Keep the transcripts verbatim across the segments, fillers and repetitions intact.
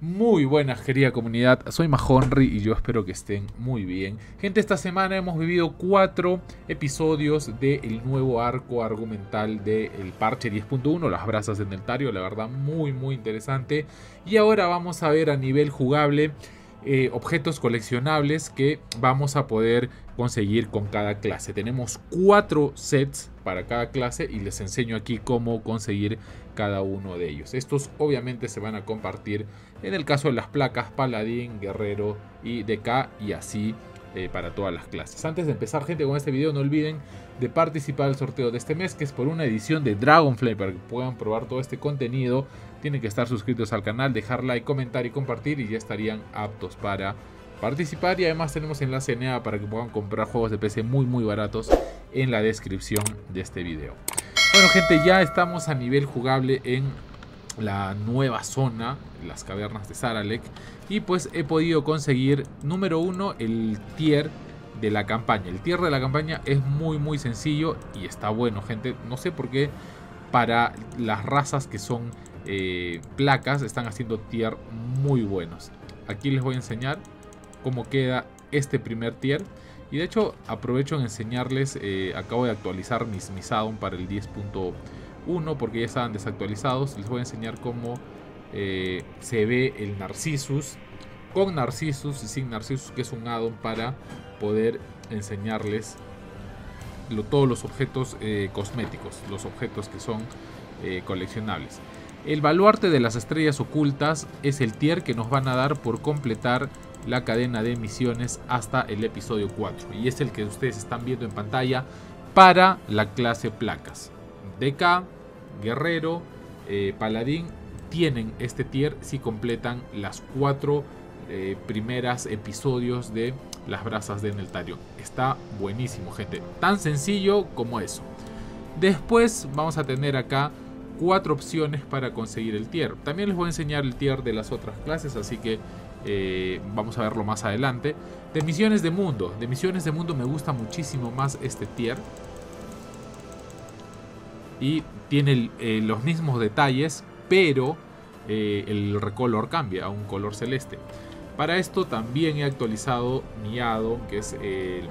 Muy buenas, querida comunidad, soy Mahonri y yo espero que estén muy bien. Gente, esta semana hemos vivido cuatro episodios del nuevo arco argumental del parche diez punto uno, las brasas de Neltharion, la verdad muy muy interesante. Y ahora vamos a ver a nivel jugable eh, objetos coleccionables que vamos a poder conseguir con cada clase. Tenemos cuatro sets para cada clase y les enseño aquí cómo conseguir cada uno de ellos. Estos obviamente se van a compartir en el caso de las placas paladín, guerrero y D K, y así eh, para todas las clases. Antes de empezar, gente, con este video no olviden de participar del sorteo de este mes, que es por una edición de Dragonfly. Para que puedan probar todo este contenido tienen que estar suscritos al canal, dejar like, comentar y compartir, y ya estarían aptos para participar. Y además tenemos enlace Eneba para que puedan comprar juegos de P C muy muy baratos en la descripción de este video. Bueno, gente, ya estamos a nivel jugable en la nueva zona, las cavernas de Zaralek, y pues he podido conseguir, número uno, el tier de la campaña. El tier de la campaña es muy muy sencillo y está bueno, gente. No sé por qué para las razas que son eh, placas están haciendo tier muy buenos. Aquí les voy a enseñar cómo queda este primer tier. Y de hecho aprovecho en enseñarles, eh, acabo de actualizar mis, mis addons para el diez punto uno porque ya estaban desactualizados. Les voy a enseñar cómo eh, se ve el Narcissus, con Narcissus y sin Narcissus, que es un addon para poder enseñarles lo, todos los objetos eh, cosméticos, los objetos que son eh, coleccionables. El baluarte de las estrellas ocultas es el tier que nos van a dar por completar la cadena de misiones hasta el episodio cuatro, y es el que ustedes están viendo en pantalla para la clase placas. D K, guerrero, eh, paladín tienen este tier si completan las cuatro eh, primeras episodios de las brasas de Neltharion. Está buenísimo, gente, tan sencillo como eso. Después vamos a tener acá cuatro opciones para conseguir el tier. También les voy a enseñar el tier de las otras clases, así que Eh, vamos a verlo más adelante. De misiones de mundo. De misiones de mundo me gusta muchísimo más este tier. Y tiene eh, los mismos detalles, pero eh, el recolor cambia a un color celeste. Para esto también he actualizado mi addon, que es eh,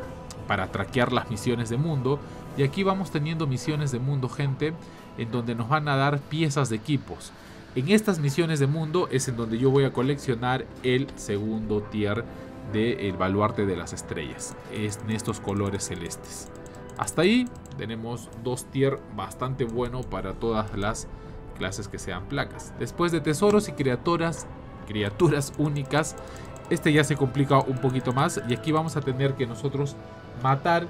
para traquear las misiones de mundo. Y aquí vamos teniendo misiones de mundo, gente, en donde nos van a dar piezas de equipos. En estas misiones de mundo es en donde yo voy a coleccionar el segundo tier del baluarte de las estrellas, es en estos colores celestes. Hasta ahí tenemos dos tier bastante bueno para todas las clases que sean placas. Después de tesoros y criaturas, criaturas únicas, este ya se complica un poquito más, y aquí vamos a tener que nosotros matar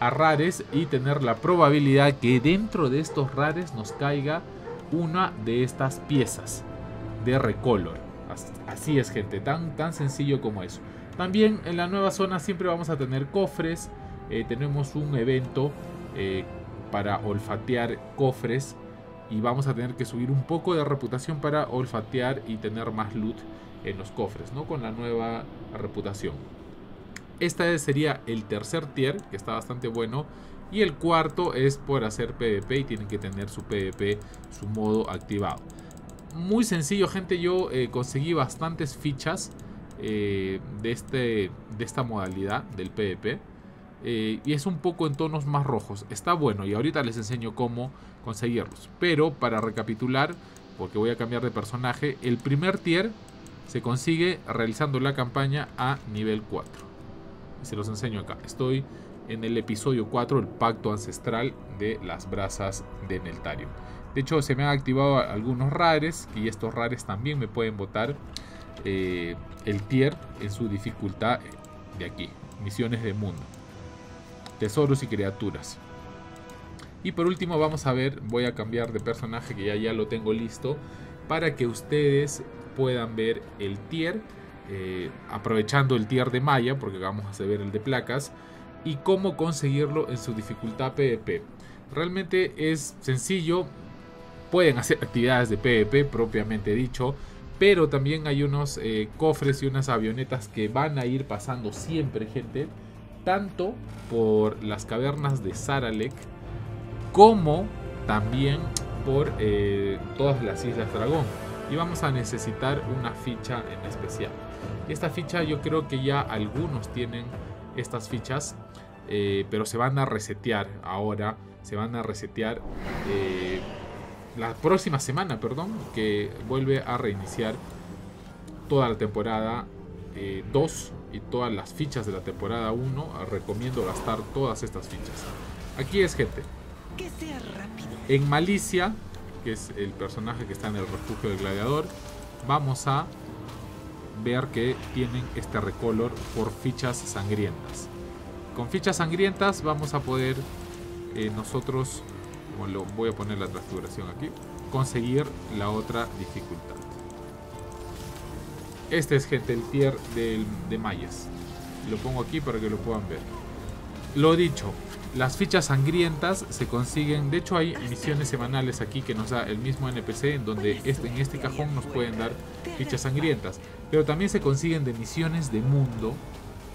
a rares y tener la probabilidad que dentro de estos rares nos caiga una de estas piezas de recolor. Así es, gente, tan, tan sencillo como eso. También en la nueva zona siempre vamos a tener cofres. eh, Tenemos un evento eh, para olfatear cofres, y vamos a tener que subir un poco de reputación para olfatear y tener más loot en los cofres, ¿no? Con la nueva reputación. Este sería el tercer tier, que está bastante bueno. Y el cuarto es por hacer PvP, y tienen que tener su PvP, su modo activado. Muy sencillo, gente. Yo eh, conseguí bastantes fichas eh, de, este, de esta modalidad del PvP. Eh, y es un poco en tonos más rojos. Está bueno, y ahorita les enseño cómo conseguirlos. Pero para recapitular, porque voy a cambiar de personaje, el primer tier se consigue realizando la campaña a nivel cuatro. Se los enseño acá. Estoy en el episodio cuatro, el pacto ancestral de las brasas de Neltharion. De hecho, se me han activado algunos rares, y estos rares también me pueden botar eh, el tier en su dificultad de aquí. Misiones de mundo, tesoros y criaturas. Y por último vamos a ver, voy a cambiar de personaje, que ya, ya lo tengo listo, para que ustedes puedan ver el tier, eh, aprovechando el tier de Maya, porque vamos a ver el de placas, y cómo conseguirlo en su dificultad PvP. Realmente es sencillo. Pueden hacer actividades de PvP propiamente dicho, pero también hay unos eh, cofres y unas avionetas que van a ir pasando siempre, gente, tanto por las cavernas de Zaralek como también por eh, todas las islas Dragón. y vamos a necesitar una ficha en especial. Esta ficha yo creo que ya algunos tienen estas fichas, eh, pero se van a resetear ahora, se van a resetear eh, la próxima semana, perdón, que vuelve a reiniciar toda la temporada dos eh, y todas las fichas de la temporada uno. Recomiendo gastar todas estas fichas. Aquí es, gente, que sea rápido. En Malicia, que es el personaje que está en el refugio del gladiador, vamos a ver que tienen este recolor por fichas sangrientas. Con fichas sangrientas vamos a poder eh, nosotros, como lo voy a poner la transfiguración aquí, conseguir la otra dificultad. Este es, gente, el tier de, de Mayas. Lo pongo aquí para que lo puedan ver. Lo dicho, las fichas sangrientas se consiguen. De hecho, hay misiones semanales aquí que nos da el mismo N P C, en donde este, en este cajón nos pueden dar fichas sangrientas. Pero también se consiguen de misiones de mundo,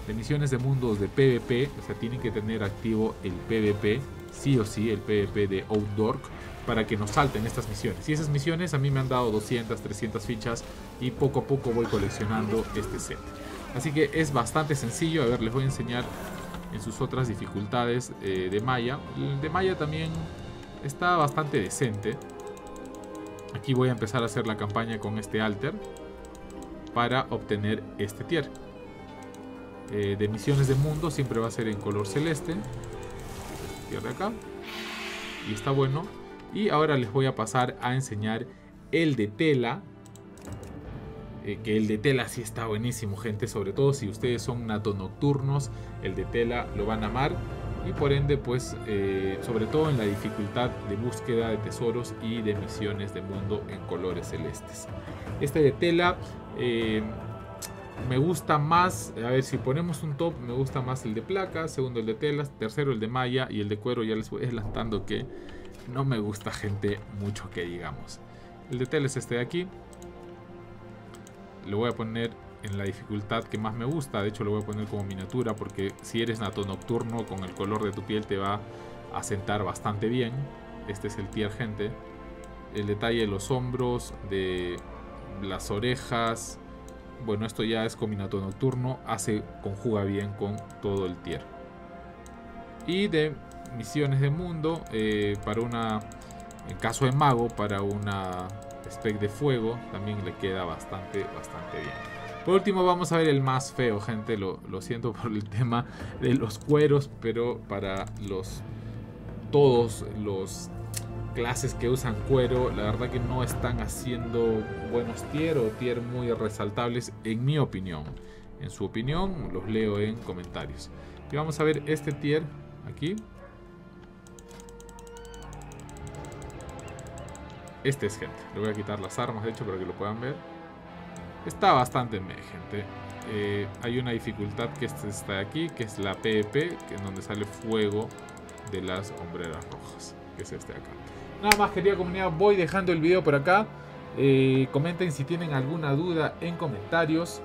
de misiones de mundos de PvP. O sea, tienen que tener activo el PvP, sí o sí, el PvP de Outdoor, para que nos salten estas misiones. Y esas misiones a mí me han dado doscientas, trescientas fichas, y poco a poco voy coleccionando este set. Así que es bastante sencillo. A ver, les voy a enseñar en sus otras dificultades eh, de Maya. El de Maya también está bastante decente. Aquí voy a empezar a hacer la campaña con este alter para obtener este tier. Eh, de misiones de mundo siempre va a ser en color celeste. Este tier de acá. Y está bueno. Y ahora les voy a pasar a enseñar el de tela. Eh, que el de tela sí está buenísimo, gente. Sobre todo si ustedes son nato nocturnos, el de tela lo van a amar. Y por ende, pues, eh, sobre todo en la dificultad de búsqueda de tesoros y de misiones de mundo en colores celestes. Este de tela eh, me gusta más. A ver, si ponemos un top, me gusta más el de placa. Segundo, el de telas. Tercero, el de malla. Y el de cuero ya les voy adelantando que no me gusta, gente, mucho que digamos. El de tela es este de aquí. Lo voy a poner en la dificultad que más me gusta. De hecho, lo voy a poner como miniatura, porque si eres nato nocturno, con el color de tu piel te va a sentar bastante bien. Este es el tier, gente. El detalle de los hombros, de las orejas. Bueno, esto ya es con nato nocturno. Hace, conjuga bien con todo el tier. Y de misiones de mundo, eh, para una, en caso de mago, para una spec de fuego, también le queda bastante, bastante bien. Por último, vamos a ver el más feo, gente. Lo, lo siento por el tema de los cueros, pero para los todos los clases que usan cuero, la verdad que no están haciendo buenos tier o tier muy resaltables, en mi opinión. En su opinión, los leo en comentarios. Y vamos a ver este tier aquí. Este es, gente. Le voy a quitar las armas, de hecho, para que lo puedan ver. Está bastante meh, gente. Eh, hay una dificultad que es esta de aquí, que es la PvP, que es donde sale fuego de las hombreras rojas, que es este de acá. Nada más, querida comunidad, voy dejando el video por acá. Eh, comenten si tienen alguna duda en comentarios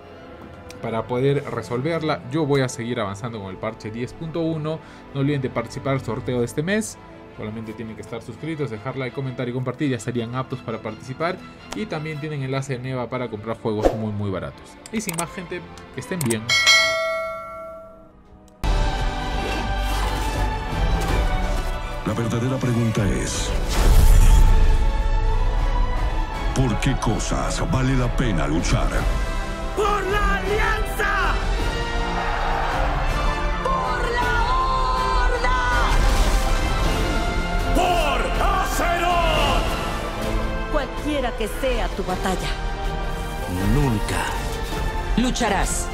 para poder resolverla. Yo voy a seguir avanzando con el parche diez punto uno. No olviden de participar en el sorteo de este mes. Solamente tienen que estar suscritos, dejar like, comentar y compartir. Ya estarían aptos para participar. Y también tienen enlace de Eneba para comprar juegos muy muy baratos. Y sin más, gente, que estén bien. La verdadera pregunta es: ¿por qué cosas vale la pena luchar? ¡Por la alianza! Cualquiera que sea tu batalla, nunca lucharás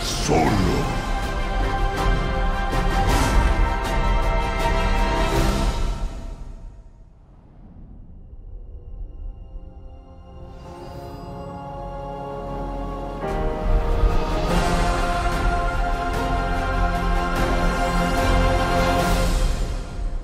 solo.